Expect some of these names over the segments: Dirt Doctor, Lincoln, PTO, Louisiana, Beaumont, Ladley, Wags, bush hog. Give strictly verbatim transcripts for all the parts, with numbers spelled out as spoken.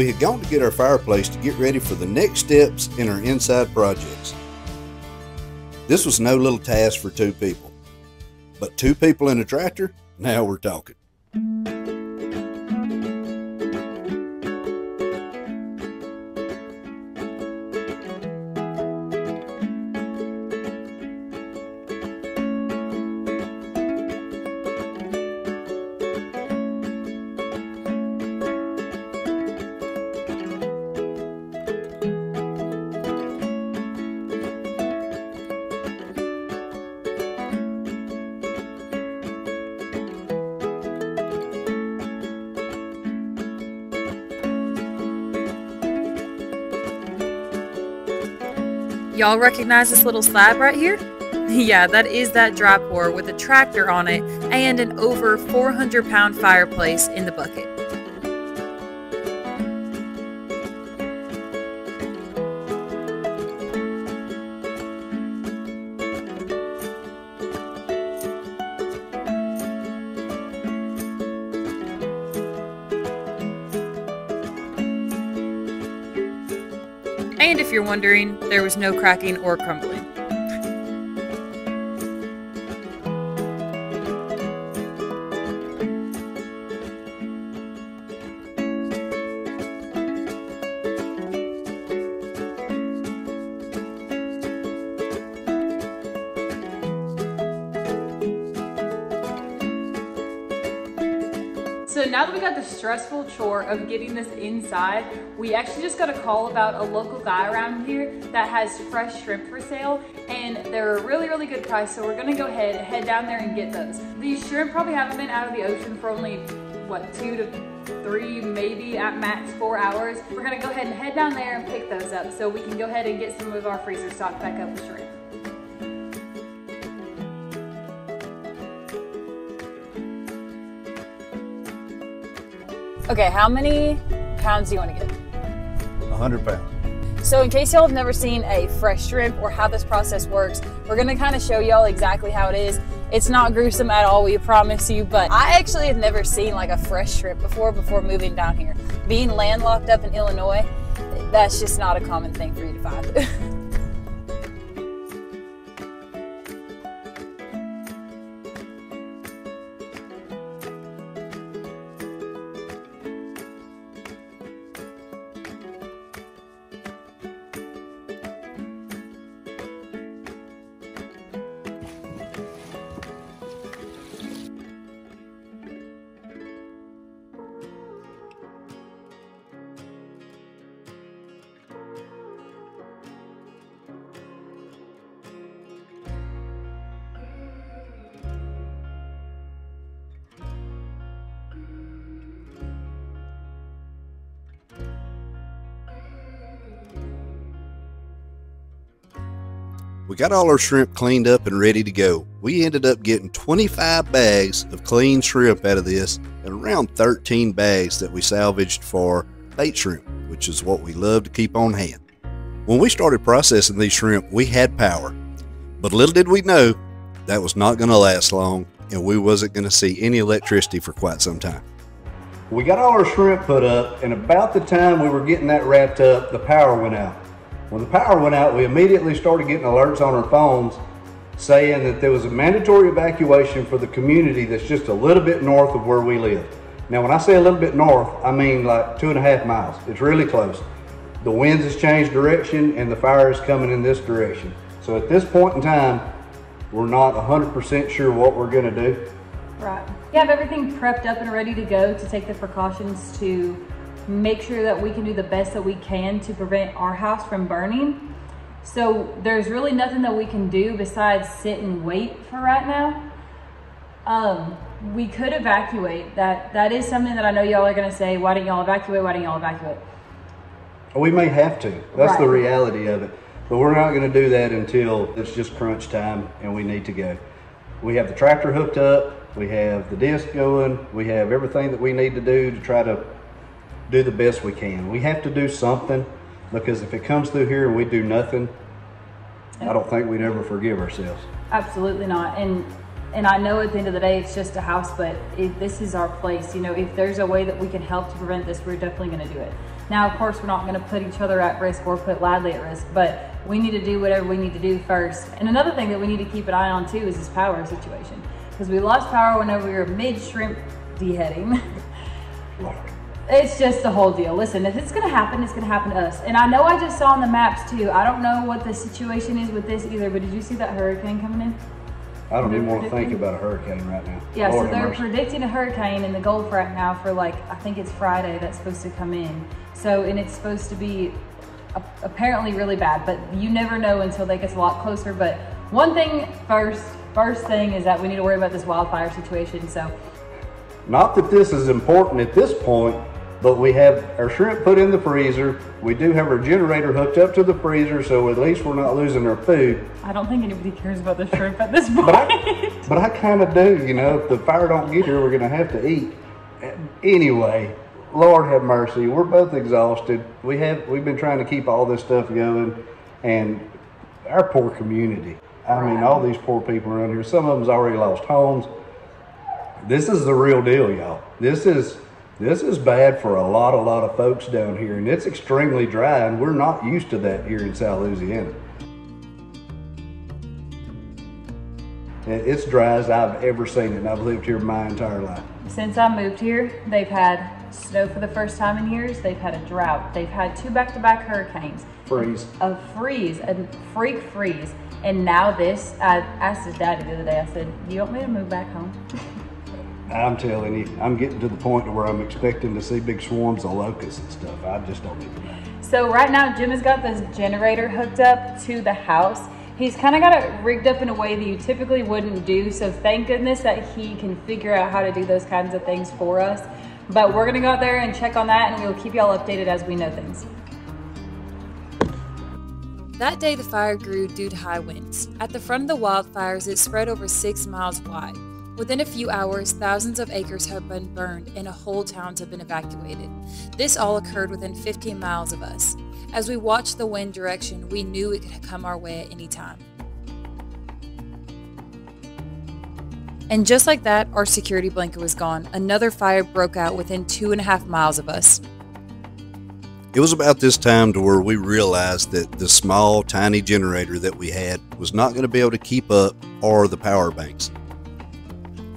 We had gone to get our fireplace to get ready for the next steps in our inside projects. This was no little task for two people, but two people in a tractor, now we're talking. Y'all recognize this little slab right here? Yeah, that is that dry pour with a tractor on it and an over four hundred pound fireplace in the bucket. And if you're wondering, there was no cracking or crumbling. So now that we got the stressful chore of getting this inside, we actually just got a call about a local guy around here that has fresh shrimp for sale, and they're a really, really good price, so we're gonna go ahead and head down there and get those. These shrimp probably haven't been out of the ocean for only, what, two to three, maybe at max four hours. We're gonna go ahead and head down there and pick those up so we can go ahead and get some of our freezer stock back up with shrimp. Okay, how many pounds do you want to get? one hundred pounds. So in case y'all have never seen a fresh shrimp or how this process works, we're gonna kind of show y'all exactly how it is. It's not gruesome at all, we promise you, but I actually had never seen like a fresh shrimp before, before moving down here. Being landlocked up in Illinois, that's just not a common thing for you to find. We got all our shrimp cleaned up and ready to go. We ended up getting twenty-five bags of clean shrimp out of this and around thirteen bags that we salvaged for bait shrimp, which is what we love to keep on hand. When we started processing these shrimp, we had power, but little did we know that was not gonna last long and we wasn't gonna see any electricity for quite some time. We got all our shrimp put up, and about the time we were getting that wrapped up, the power went out. When the power went out, we immediately started getting alerts on our phones saying that there was a mandatory evacuation for the community that's just a little bit north of where we live. Now, when I say a little bit north, I mean like two and a half miles. It's really close. The winds has changed direction and the fire is coming in this direction. So at this point in time, we're not one hundred percent sure what we're gonna do. Right. You have everything prepped up and ready to go to take the precautions to make sure that we can do the best that we can to prevent our house from burning. So there's really nothing that we can do besides sit and wait for right now. Um, we could evacuate. That, that is something that I know y'all are gonna say, why didn't y'all evacuate? Why didn't y'all evacuate? We may have to. That's right. The reality of it. But we're not gonna do that until it's just crunch time and we need to go. We have the tractor hooked up. We have the disc going. We have everything that we need to do to try to do the best we can. We have to do something, because if it comes through here and we do nothing, I don't think we'd ever forgive ourselves. Absolutely not. And and I know at the end of the day it's just a house, but if this is our place, you know, if there's a way that we can help to prevent this, we're definitely going to do it. Now, of course, we're not gonna put each other at risk or put Ladley at risk, but we need to do whatever we need to do first. And another thing that we need to keep an eye on too is this power situation, because we lost power whenever we were mid shrimp deheading. It's just the whole deal. Listen, if it's gonna happen, it's gonna happen to us. And I know I just saw on the maps too, I don't know what the situation is with this either, but did you see that hurricane coming in? I don't even want to think about a hurricane right now. Yeah, Lord, so they're predicting a hurricane in the Gulf right now for like, I think it's Friday that's supposed to come in. So, and it's supposed to be apparently really bad, but you never know until they get a lot closer. But one thing first, first thing is that we need to worry about this wildfire situation, so. Not that this is important at this point, but we have our shrimp put in the freezer. We do have our generator hooked up to the freezer, so at least we're not losing our food. I don't think anybody cares about the shrimp at this point. But I, but I kind of do, you know. If the fire don't get here, we're going to have to eat. Anyway, Lord have mercy. We're both exhausted. We have, we've been trying to keep all this stuff going, and our poor community. I right. mean, all these poor people around here. Some of them's already lost homes. This is the real deal, y'all. This is... This is bad for a lot, a lot of folks down here, and it's extremely dry, and we're not used to that here in South Louisiana. It's dry as I've ever seen it, and I've lived here my entire life. Since I moved here, they've had snow for the first time in years, they've had a drought, they've had two back-to-back hurricanes. Freeze. A freeze, a freak freeze, and now this. I asked his daddy the other day, I said, do you want me to move back home? I'm telling you, I'm getting to the point where I'm expecting to see big swarms of locusts and stuff. I just don't even know. So right now, Jim has got this generator hooked up to the house. He's kind of got it rigged up in a way that you typically wouldn't do. So thank goodness that he can figure out how to do those kinds of things for us. But we're gonna go out there and check on that, and we'll keep y'all updated as we know things. That day, the fire grew due to high winds. At the front of the wildfires, it spread over six miles wide. Within a few hours, thousands of acres have been burned and whole towns have been evacuated. This all occurred within fifteen miles of us. As we watched the wind direction, we knew it could come our way at any time. And just like that, our security blanket was gone. Another fire broke out within two and a half miles of us. It was about this time to where we realized that the small, tiny generator that we had was not going to be able to keep up or the power banks.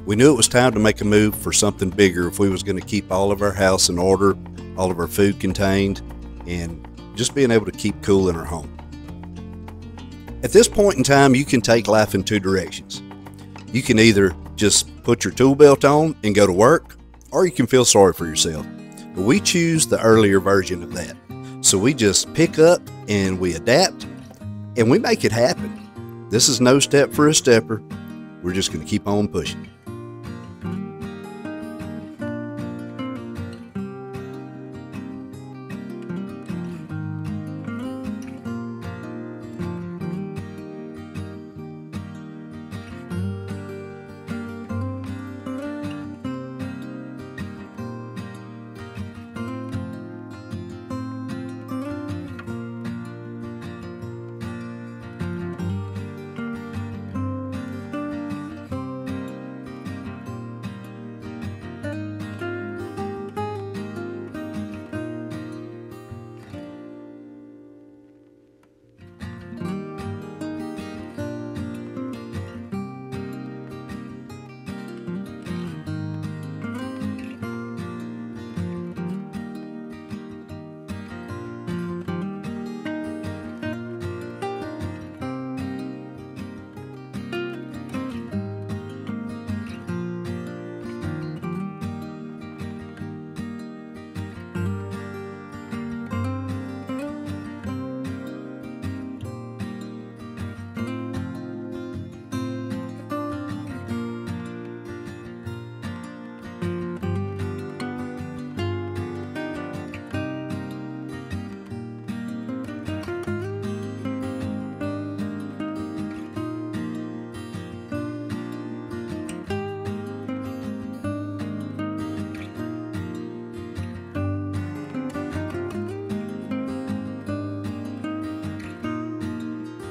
We knew it was time to make a move for something bigger if we was going to keep all of our house in order, all of our food contained, and just being able to keep cool in our home. At this point in time, you can take life in two directions. You can either just put your tool belt on and go to work, or you can feel sorry for yourself. But we choose the earlier version of that. So we just pick up and we adapt and we make it happen. This is no step for a stepper. We're just going to keep on pushing.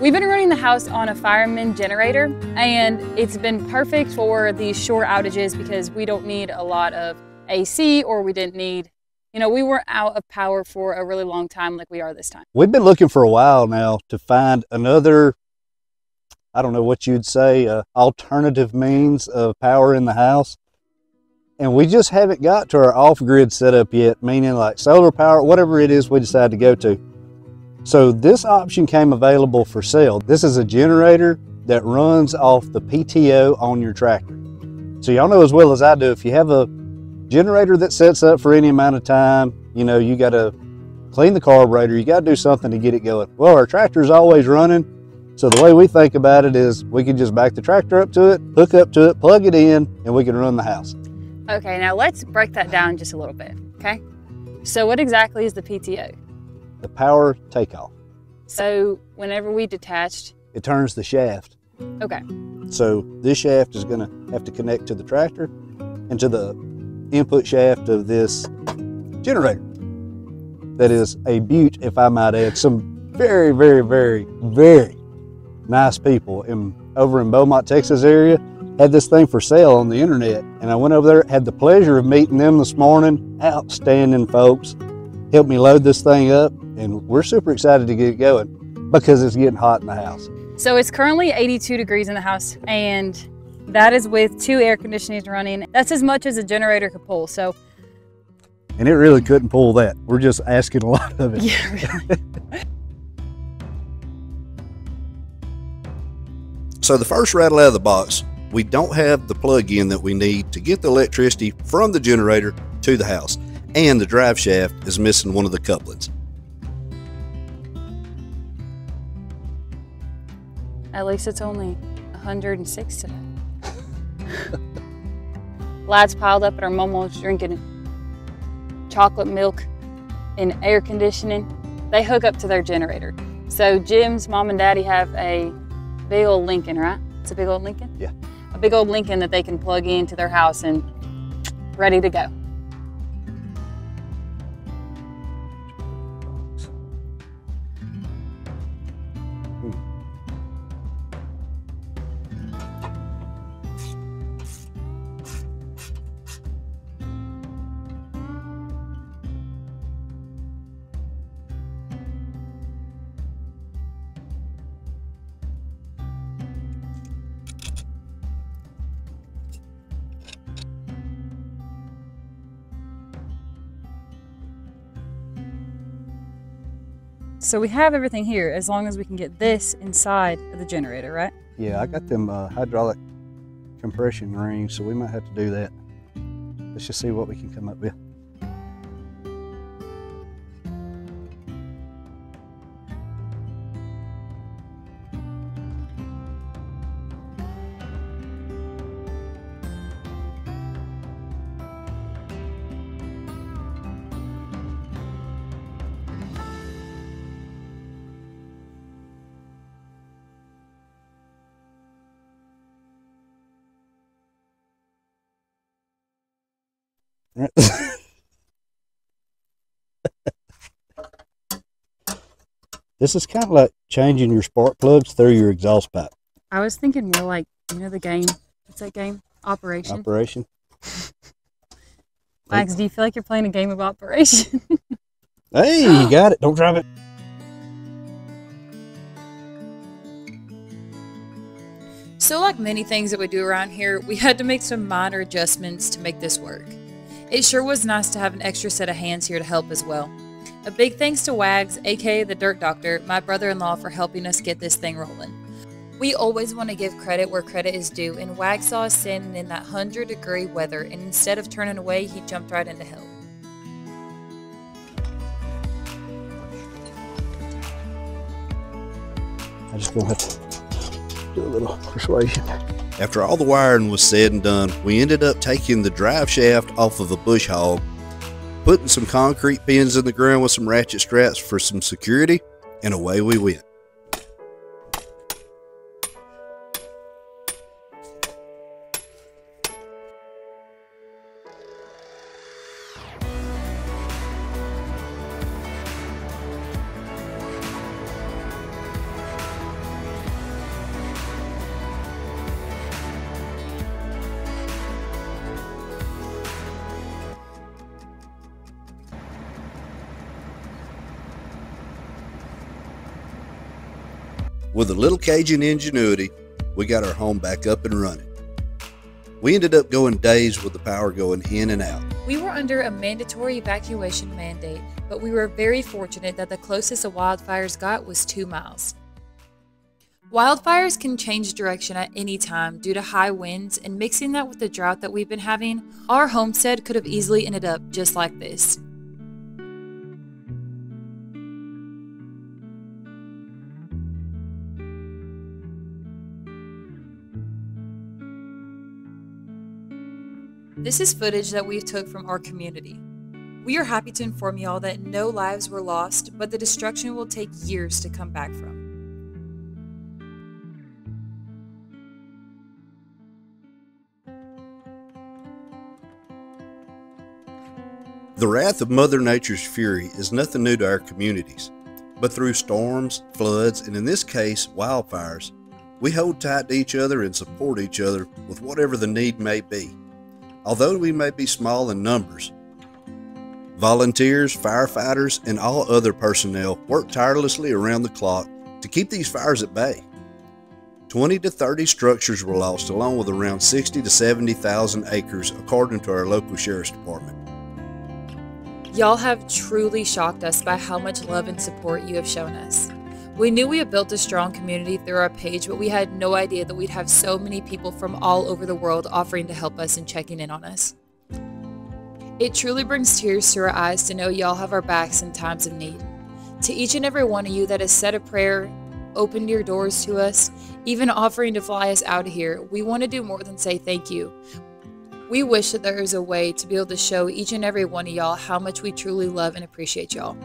We've been running the house on a fireman generator, and it's been perfect for these short outages because we don't need a lot of A C, or we didn't need you know, we were out of power for a really long time like we are this time. We've been looking for a while now to find another, I don't know what you'd say, uh, alternative means of power in the house. And we just haven't got to our off-grid setup yet, meaning like solar power, whatever it is we decide to go to. So this option came available for sale. This is a generator that runs off the P T O on your tractor. So y'all know as well as I do, if you have a generator that sets up for any amount of time, you know, you gotta clean the carburetor, you gotta do something to get it going. Well, our tractor's always running. So the way we think about it is we can just back the tractor up to it, hook up to it, plug it in, and we can run the house. Okay, now let's break that down just a little bit, okay? So what exactly is the P T O? The power takeoff. So whenever we detached, it turns the shaft. Okay. So this shaft is gonna have to connect to the tractor and to the input shaft of this generator. That is a beaut, if I might add. Some very, very, very, very nice people in over in Beaumont, Texas area had this thing for sale on the internet, and I went over there, had the pleasure of meeting them this morning. Outstanding folks. Helped me load this thing up, and we're super excited to get it going because it's getting hot in the house. So it's currently eighty-two degrees in the house, and that is with two air conditionings running. That's as much as a generator could pull, so. And it really couldn't pull that. We're just asking a lot of it. Yeah, really. So the first rattle out of the box, we don't have the plug-in that we need to get the electricity from the generator to the house, and the drive shaft is missing one of the couplings. At least it's only one hundred and six today. Lads piled up at our mom's drinking chocolate milk and air conditioning. They hook up to their generator. So Jim's mom and daddy have a big old Lincoln, right? It's a big old Lincoln? Yeah. A big old Lincoln that they can plug into their house and ready to go. So we have everything here as long as we can get this inside of the generator, right? Yeah, I got them uh, hydraulic compression rings, so we might have to do that. Let's just see what we can come up with. All right. This is kind of like changing your spark plugs through your exhaust pipe. I was thinking more like, you know, the game. What's that game? Operation. Operation. Wags, do you feel like you're playing a game of Operation? Hey, you got it. Don't drive it. So like many things that we do around here, we had to make some minor adjustments to make this work. It sure was nice to have an extra set of hands here to help as well. A big thanks to Wags, aka the Dirt Doctor, my brother-in-law, for helping us get this thing rolling. We always want to give credit where credit is due, and Wags saw us standing in that one hundred degree weather, and instead of turning away, he jumped right into help. I just gonna have to do a little persuasion. After all the wiring was said and done, we ended up taking the drive shaft off of a Bush Hog, putting some concrete pins in the ground with some ratchet straps for some security, and away we went. With a little Cajun ingenuity, we got our home back up and running. We ended up going days with the power going in and out. We were under a mandatory evacuation mandate, but we were very fortunate that the closest the wildfires got was two miles. Wildfires can change direction at any time due to high winds, and mixing that with the drought that we've been having, our homestead could have easily ended up just like this. This is footage that we took from our community. We are happy to inform y'all that no lives were lost, but the destruction will take years to come back from. The wrath of Mother Nature's fury is nothing new to our communities, but through storms, floods, and in this case, wildfires, we hold tight to each other and support each other with whatever the need may be. Although we may be small in numbers, volunteers, firefighters, and all other personnel work tirelessly around the clock to keep these fires at bay. twenty to thirty structures were lost, along with around sixty to seventy thousand acres, according to our local sheriff's department. Y'all have truly shocked us by how much love and support you have shown us. We knew we had built a strong community through our page, but we had no idea that we'd have so many people from all over the world offering to help us and checking in on us. It truly brings tears to our eyes to know y'all have our backs in times of need. To each and every one of you that has said a prayer, opened your doors to us, even offering to fly us out of here, we want to do more than say thank you. We wish that there is a way to be able to show each and every one of y'all how much we truly love and appreciate y'all.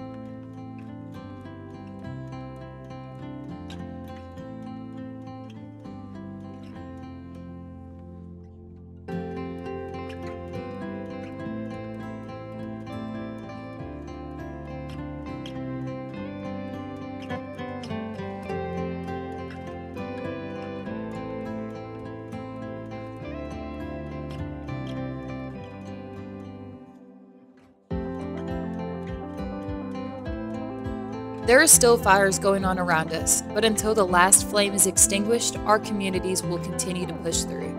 There are still fires going on around us, but until the last flame is extinguished, our communities will continue to push through.